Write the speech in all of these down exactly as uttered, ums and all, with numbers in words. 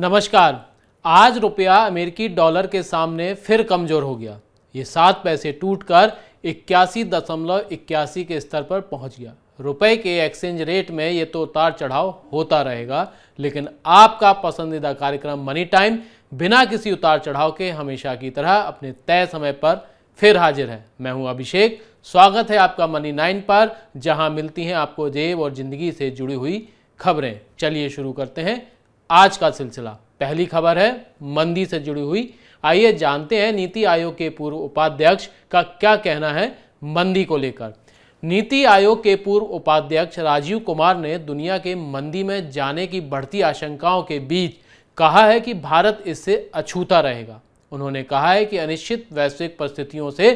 नमस्कार। आज रुपया अमेरिकी डॉलर के सामने फिर कमज़ोर हो गया। ये सात पैसे टूटकर इक्यासी दशमलव इक्यासी के स्तर पर पहुंच गया। रुपए के एक्सचेंज रेट में ये तो उतार चढ़ाव होता रहेगा, लेकिन आपका पसंदीदा कार्यक्रम मनी टाइम बिना किसी उतार चढ़ाव के हमेशा की तरह अपने तय समय पर फिर हाजिर है। मैं हूं अभिषेक, स्वागत है आपका मनी नाइन पर, जहां मिलती हैं आपको जेब और ज़िंदगी से जुड़ी हुई खबरें। चलिए शुरू करते हैं आज का सिलसिला। पहली खबर है मंदी से जुड़ी हुई। आइए जानते हैं नीति आयोग के पूर्व उपाध्यक्ष का क्या कहना है मंदी को लेकर। नीति आयोग के पूर्व उपाध्यक्ष राजीव कुमार ने दुनिया के मंदी में जाने की बढ़ती आशंकाओं के बीच कहा है कि भारत इससे अछूता रहेगा। उन्होंने कहा है कि अनिश्चित वैश्विक परिस्थितियों से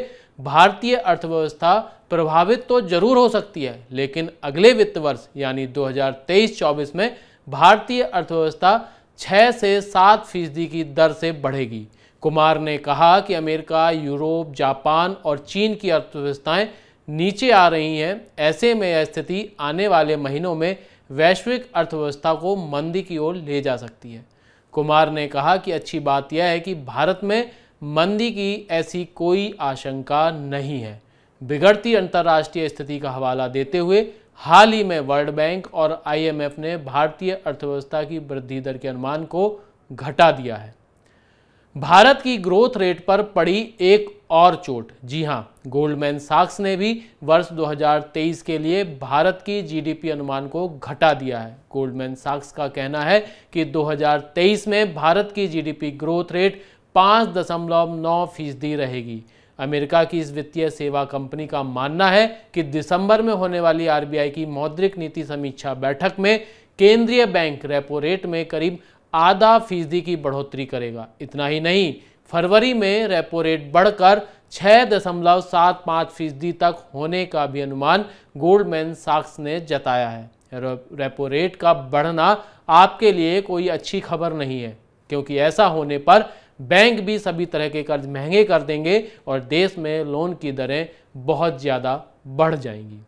भारतीय अर्थव्यवस्था प्रभावित तो जरूर हो सकती है, लेकिन अगले वित्त वर्ष यानी दो हज़ार तेईस चौबीस में भारतीय अर्थव्यवस्था छः से सात फीसदी की दर से बढ़ेगी। कुमार ने कहा कि अमेरिका, यूरोप, जापान और चीन की अर्थव्यवस्थाएं नीचे आ रही हैं। ऐसे में यह स्थिति आने वाले महीनों में वैश्विक अर्थव्यवस्था को मंदी की ओर ले जा सकती है। कुमार ने कहा कि अच्छी बात यह है कि भारत में मंदी की ऐसी कोई आशंका नहीं है। बिगड़ती अंतर्राष्ट्रीय स्थिति का हवाला देते हुए हाल ही में वर्ल्ड बैंक और आई एम एफ ने भारतीय अर्थव्यवस्था की वृद्धि दर के अनुमान को घटा दिया है। भारत की ग्रोथ रेट पर पड़ी एक और चोट। जी हां, गोल्डमैन सैक्स ने भी वर्ष दो हज़ार तेईस के लिए भारत की जी डी पी अनुमान को घटा दिया है। गोल्डमैन सैक्स का कहना है कि दो हज़ार तेईस में भारत की G D P growth rate पाँच दशमलव नौ फीसदी रहेगी। अमेरिका की इस वित्तीय सेवा कंपनी का मानना है कि दिसंबर में होने वाली आर बी आई की मौद्रिक नीति समीक्षा बैठक में केंद्रीय बैंक रेपो रेट में करीब आधा फीसदी की बढ़ोतरी करेगा। इतना ही नहीं, फरवरी में रेपो रेट बढ़कर छः दशमलव सात पाँच फीसदी तक होने का भी अनुमान गोल्डमैन सैक्स ने जताया है। रेपो रेट का बढ़ना आपके लिए कोई अच्छी खबर नहीं है, क्योंकि ऐसा होने पर बैंक भी सभी तरह के कर्ज महंगे कर देंगे और देश में लोन की दरें बहुत ज़्यादा बढ़ जाएंगी।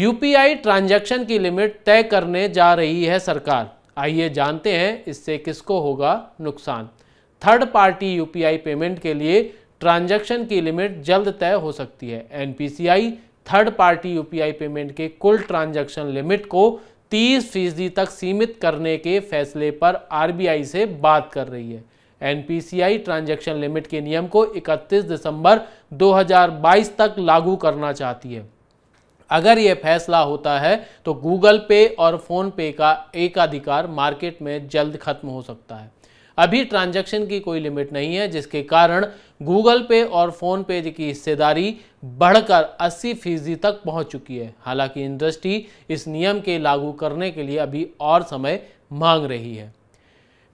यू पी आई ट्रांजैक्शन की लिमिट तय करने जा रही है सरकार। आइए जानते हैं इससे किसको होगा नुकसान। Third party U P I payment के लिए ट्रांजैक्शन की लिमिट जल्द तय हो सकती है। N P C I third party U P I payment के कुल ट्रांजैक्शन लिमिट को तीस फीसदी तक सीमित करने के फैसले पर आर बी आई से बात कर रही है। N P C I transaction limit के नियम को इकतीस दिसंबर दो हज़ार बाईस तक लागू करना चाहती है। अगर यह फैसला होता है तो गूगल पे और फोन पे का एकाधिकार मार्केट में जल्द खत्म हो सकता है। अभी ट्रांजैक्शन की कोई लिमिट नहीं है, जिसके कारण गूगल पे और फोन पे की हिस्सेदारी बढ़कर अस्सी फीसदी तक पहुंच चुकी है। हालांकि इंडस्ट्री इस नियम के लागू करने के लिए अभी और समय मांग रही है।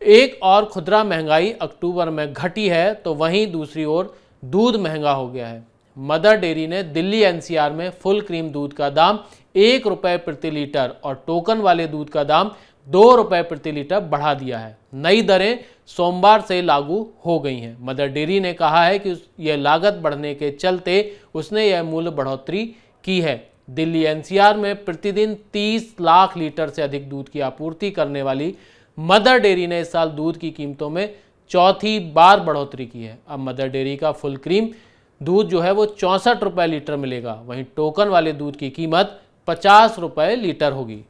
एक और खुदरा महंगाई अक्टूबर में घटी है, तो वहीं दूसरी ओर दूध महंगा हो गया है। मदर डेयरी ने दिल्ली एन सी आर में फुल क्रीम दूध का दाम एक रुपये प्रति लीटर और टोकन वाले दूध का दाम दो रुपये प्रति लीटर बढ़ा दिया है। नई दरें सोमवार से लागू हो गई हैं। मदर डेयरी ने कहा है कि यह लागत बढ़ने के चलते उसने यह मूल्य बढ़ोतरी की है। दिल्ली एन सी आर में प्रतिदिन तीस लाख लीटर से अधिक दूध की आपूर्ति करने वाली मदर डेयरी ने इस साल दूध की कीमतों में चौथी बार बढ़ोतरी की है। अब मदर डेयरी का फुल क्रीम दूध जो है वो चौंसठ रुपये लीटर मिलेगा, वहीं टोकन वाले दूध की कीमत पचास रुपये लीटर होगी।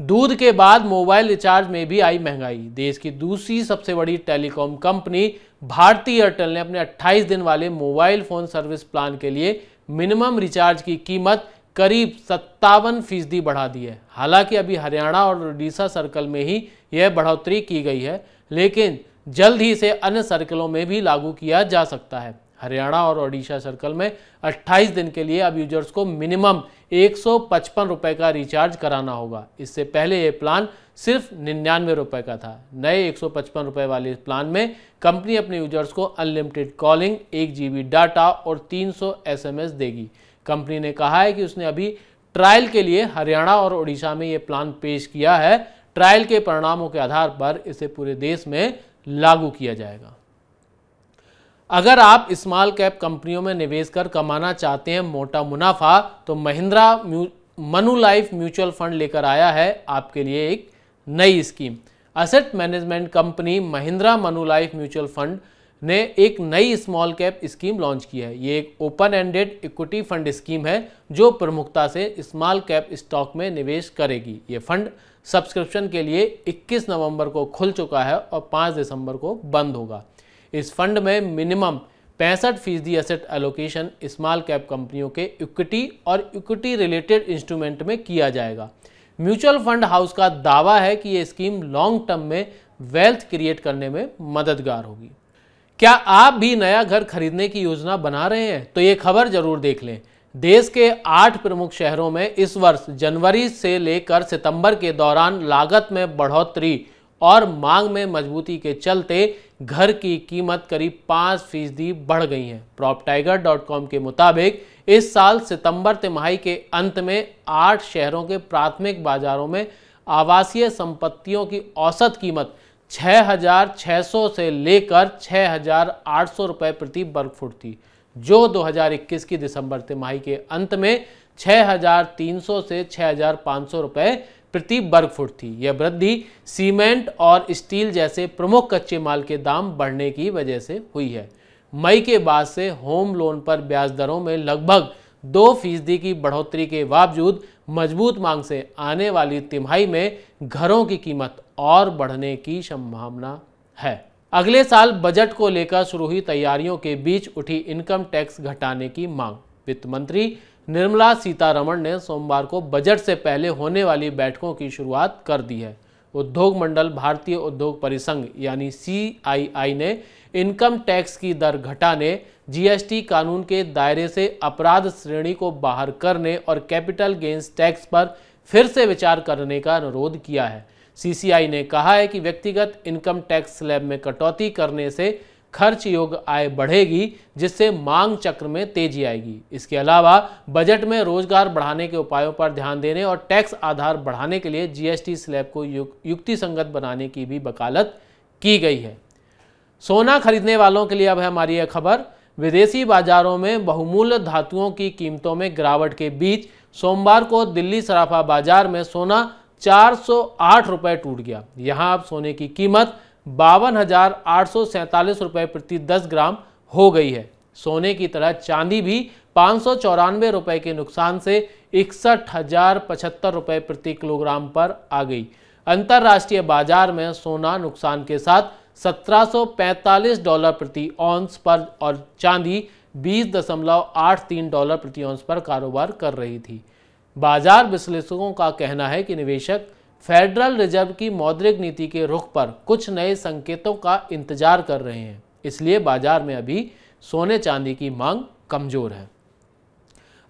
दूध के बाद मोबाइल रिचार्ज में भी आई महंगाई। देश की दूसरी सबसे बड़ी टेलीकॉम कंपनी भारती एयरटेल ने अपने अट्ठाईस दिन वाले मोबाइल फ़ोन सर्विस प्लान के लिए मिनिमम रिचार्ज की कीमत करीब सत्तावन फीसदी बढ़ा दी है। हालांकि अभी हरियाणा और उड़ीसा सर्कल में ही यह बढ़ोतरी की गई है, लेकिन जल्द ही इसे अन्य सर्कलों में भी लागू किया जा सकता है। हरियाणा और ओडिशा सर्कल में अट्ठाईस दिन के लिए अब यूजर्स को मिनिमम एक सौ पचपन रुपये का रिचार्ज कराना होगा। इससे पहले ये प्लान सिर्फ निन्यानवे रुपये का था। नए एक सौ पचपन रुपये वाले प्लान में कंपनी अपने यूजर्स को अनलिमिटेड कॉलिंग, एक जी बी डाटा और तीन सौ एस एम एस देगी। कंपनी ने कहा है कि उसने अभी ट्रायल के लिए हरियाणा और ओडिशा में ये प्लान पेश किया है। ट्रायल के परिणामों के आधार पर इसे पूरे देश में लागू किया जाएगा। अगर आप स्मॉल कैप कंपनियों में निवेश कर कमाना चाहते हैं मोटा मुनाफा, तो महिंद्रा मनुलाइफ म्यूचुअल फंड लेकर आया है आपके लिए एक नई scheme. Asset management company Mahindra Manulife mutual fund ने एक नई स्मॉल कैप स्कीम लॉन्च की है। ये एक open ended equity fund scheme है जो प्रमुखता से स्मॉल कैप स्टॉक में निवेश करेगी। ये फंड सब्सक्रिप्शन के लिए इक्कीस नवंबर को खुल चुका है और पाँच दिसंबर को बंद होगा। इस फंड में मिनिमम पैंसठ फीसदी एसेट एलोकेशन स्मॉल कैप कंपनियों के इक्विटी और इक्विटी रिलेटेड इंस्ट्रूमेंट में किया जाएगा। म्यूचुअल फंड हाउस का दावा है कि ये स्कीम लॉन्ग टर्म में वेल्थ क्रिएट करने में मददगार होगी। क्या आप भी नया घर खरीदने की योजना बना रहे हैं? तो ये खबर जरूर देख लें। देश के आठ प्रमुख शहरों में इस वर्ष जनवरी से लेकर सितंबर के दौरान लागत में बढ़ोतरी और मांग में मजबूती के चलते घर की कीमत करीब पाँच फीसदी बढ़ गई है। प्रॉप टाइगर डॉट कॉम के मुताबिक इस साल सितंबर तिमाही के अंत में आठ शहरों के प्राथमिक बाजारों में आवासीय संपत्तियों की औसत कीमत छह हज़ार छह सौ से लेकर छह हज़ार आठ सौ रुपये प्रति वर्ग फुट थी, जो दो हज़ार इक्कीस की दिसंबर तिमाही के अंत में छह हज़ार तीन सौ से छह हज़ार पाँच सौ रुपये प्रति वर्ग फुट थी। यह वृद्धि सीमेंट और स्टील जैसे प्रमुख कच्चे माल के दाम बढ़ने की वजह से हुई है। मई के बाद से होम लोन पर ब्याज दरों में लगभग दो फीसदी की बढ़ोतरी के बावजूद मजबूत मांग से आने वाली तिमाही में घरों की कीमत और बढ़ने की संभावना है। अगले साल बजट को लेकर शुरू हुई तैयारियों के बीच उठी इनकम टैक्स घटाने की मांग। वित्त मंत्री निर्मला सीतारमण ने सोमवार को बजट से पहले होने वाली बैठकों की शुरुआत कर दी है। उद्योग मंडल भारतीय उद्योग परिसंघ यानी सी आई आई ने इनकम टैक्स की दर घटाने, जी एस टी कानून के दायरे से अपराध श्रेणी को बाहर करने और कैपिटल गेंस टैक्स पर फिर से विचार करने का अनुरोध किया है। सी सी आई ने कहा है कि व्यक्तिगत इनकम टैक्स स्लैब में कटौती करने से खर्च योग्य आय बढ़ेगी, जिससे मांग चक्र में तेजी आएगी। इसके अलावा बजट में रोजगार बढ़ाने के उपायों पर ध्यान देने और टैक्स आधार बढ़ाने के लिए जी एस टी स्लैब को युक्ति संगत बनाने की भी वकालत की गई है। सोना खरीदने वालों के लिए अब है हमारी यह खबर। विदेशी बाजारों में बहुमूल्य धातुओं की कीमतों में गिरावट के बीच सोमवार को दिल्ली सराफा बाजार में सोना चार सौ आठ रुपये टूट गया। यहाँ अब सोने की कीमत बावन हजार आठ सौ सैंतालीस रुपये प्रति दस ग्राम हो गई है। सोने की तरह चांदी भी पाँच सौ चौरानवे रुपये के नुकसान से इकसठ हजार पचहत्तर रुपये प्रति किलोग्राम पर आ गई। अंतर्राष्ट्रीय बाजार में सोना नुकसान के साथ सत्रह सौ पैंतालीस डॉलर प्रति ऑंस पर और चांदी बीस दशमलव आठ तीन डॉलर प्रति ऑंस पर कारोबार कर रही थी। बाजार विश्लेषकों का कहना है कि निवेशक फेडरल रिजर्व की मौद्रिक नीति के रुख पर कुछ नए संकेतों का इंतजार कर रहे हैं, इसलिए बाजार में अभी सोने चांदी की मांग कमजोर है।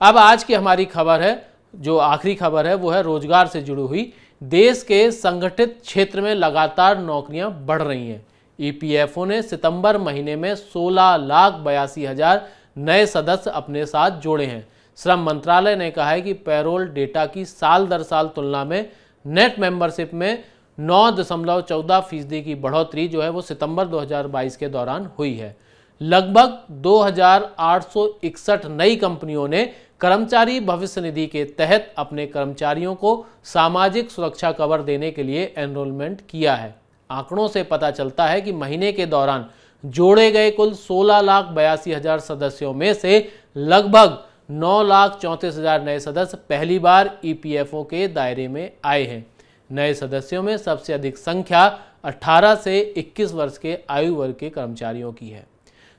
अब आज की हमारी खबर है, जो आखिरी खबर है, वो है रोजगार से जुड़ी हुई। देश के संगठित क्षेत्र में लगातार नौकरियां बढ़ रही हैं। ई पी एफ ओ ने सितंबर महीने में सोलह लाख बयासी हजार नए सदस्य अपने साथ जोड़े हैं। श्रम मंत्रालय ने कहा है कि पैरोल डेटा की साल दर साल तुलना में नेट मेंबरशिप में नौ दशमलव चौदह फीसदी की बढ़ोतरी जो है वो सितंबर दो हज़ार बाईस के दौरान हुई है। लगभग दो हज़ार आठ सौ इकसठ नई कंपनियों ने कर्मचारी भविष्य निधि के तहत अपने कर्मचारियों को सामाजिक सुरक्षा कवर देने के लिए एनरोलमेंट किया है। आंकड़ों से पता चलता है कि महीने के दौरान जोड़े गए कुल सोलह लाख बयासी हजार सदस्यों में से लगभग नौ लाख चौंतीस हजार नए सदस्य पहली बार ई पी एफ ओ के दायरे में आए हैं। नए सदस्यों में सबसे अधिक संख्या अठारह से इक्कीस वर्ष के आयु वर्ग के कर्मचारियों की है।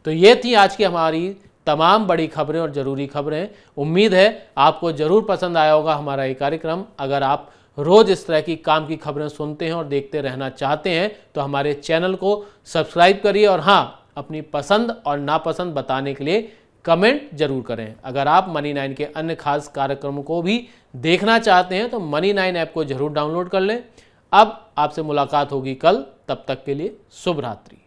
तो ये थी आज की हमारी तमाम बड़ी खबरें और ज़रूरी खबरें। उम्मीद है आपको ज़रूर पसंद आया होगा हमारा ये कार्यक्रम। अगर आप रोज़ इस तरह की काम की खबरें सुनते हैं और देखते रहना चाहते हैं तो हमारे चैनल को सब्सक्राइब करिए और हाँ, अपनी पसंद और नापसंद बताने के लिए कमेंट जरूर करें। अगर आप मनी नाइन के अन्य खास कार्यक्रमों को भी देखना चाहते हैं तो मनी नाइन ऐप को जरूर डाउनलोड कर लें। अब आपसे मुलाकात होगी कल, तब तक के लिए शुभ रात्रि।